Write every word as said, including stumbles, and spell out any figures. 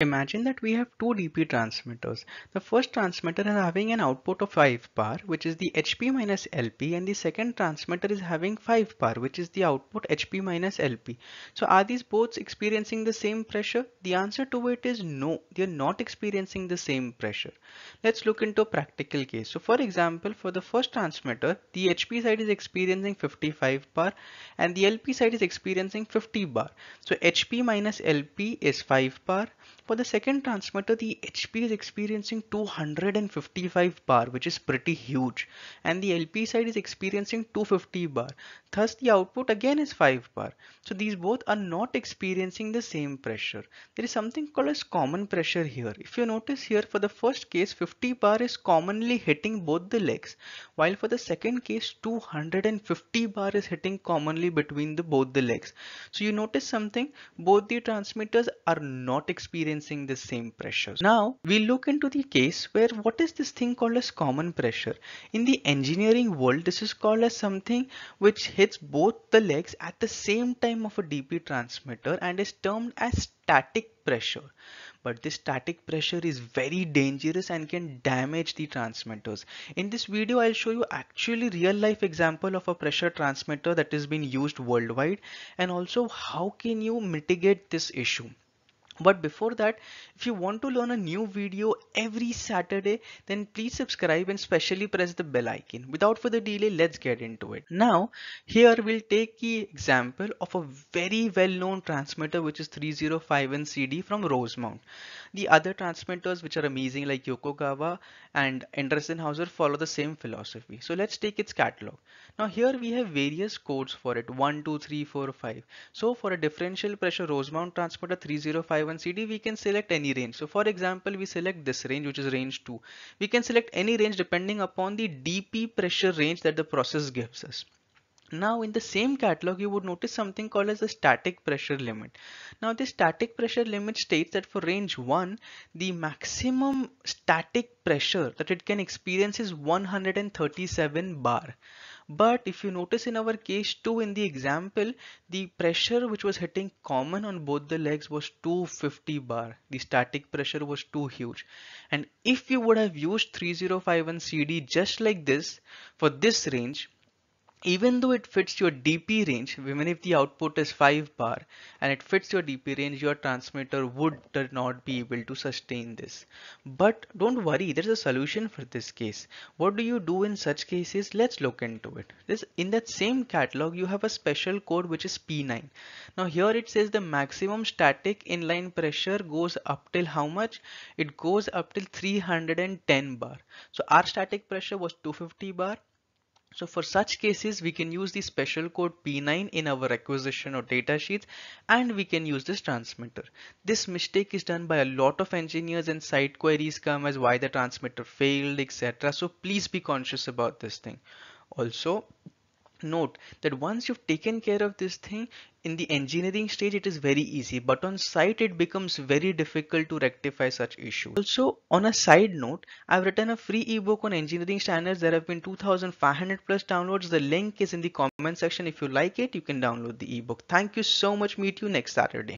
Imagine that we have two D P transmitters. The first transmitter is having an output of five bar, which is the H P minus L P, and the second transmitter is having five bar, which is the output H P minus L P. So are these both experiencing the same pressure? The answer to it is no, they are not experiencing the same pressure. Let's look into a practical case. So for example, for the first transmitter, the H P side is experiencing fifty-five bar and the L P side is experiencing fifty bar. So H P minus L P is five bar. For the second transmitter, the H P is experiencing two hundred fifty-five bar, which is pretty huge, and the L P side is experiencing two hundred fifty bar. Thus the output again is five bar. So these both are not experiencing the same pressure. There is something called as common pressure here. If you notice here, for the first case, fifty bar is commonly hitting both the legs, while for the second case, two hundred fifty bar is hitting commonly between the both the legs. So you notice something, both the transmitters are not experiencing the same pressures. Now we look into the case where what is this thing called as common pressure. In the engineering world, this is called as something which hits both the legs at the same time of a D P transmitter and is termed as static pressure. But this static pressure is very dangerous and can damage the transmitters. In this video, I'll show you actually real life example of a pressure transmitter that has been used worldwide, and also how can you mitigate this issue. But before that, if you want to learn a new video every Saturday, then please subscribe and specially press the bell icon. Without further delay, let's get into it. Now, here we'll take the example of a very well-known transmitter, which is three oh five N C D from Rosemount. The other transmitters which are amazing like Yokogawa and Endress and Hauser follow the same philosophy. So let's take its catalog. Now here we have various codes for it, one, two, three, four, five. So for a differential pressure Rosemount transmitter three oh five N C D, we can select any range. So for example, we select this range, which is range two. We can select any range depending upon the D P pressure range that the process gives us. Now in the same catalog, you would notice something called as the static pressure limit. Now this static pressure limit states that for range one, the maximum static pressure that it can experience is one hundred thirty-seven bar. But if you notice in our case two in the example, the pressure which was hitting common on both the legs was two hundred fifty bar. The static pressure was too huge. And if you would have used three oh five N C D just like this for this range, even though it fits your D P range, even if the output is five bar and it fits your D P range, your transmitter would not be able to sustain this. But don't worry, there's a solution for this case. What do you do in such cases? Let's look into it. This, in that same catalog, you have a special code which is P nine. Now here it says the maximum static inline pressure goes up till how much? It goes up till three hundred ten bar. So our static pressure was two hundred fifty bar. So for such cases, we can use the special code P nine in our requisition or data sheets, and we can use this transmitter. This mistake is done by a lot of engineers, and side queries come as why the transmitter failed, et cetera. So please be conscious about this thing. Also, note that once you've taken care of this thing, in the engineering stage it is very easy, but on site it becomes very difficult to rectify such issues. Also, on a side note, I've written a free ebook on engineering standards. There have been two thousand five hundred plus downloads. The link is in the comment section. If you like it, you can download the ebook. Thank you so much. Meet you next Saturday.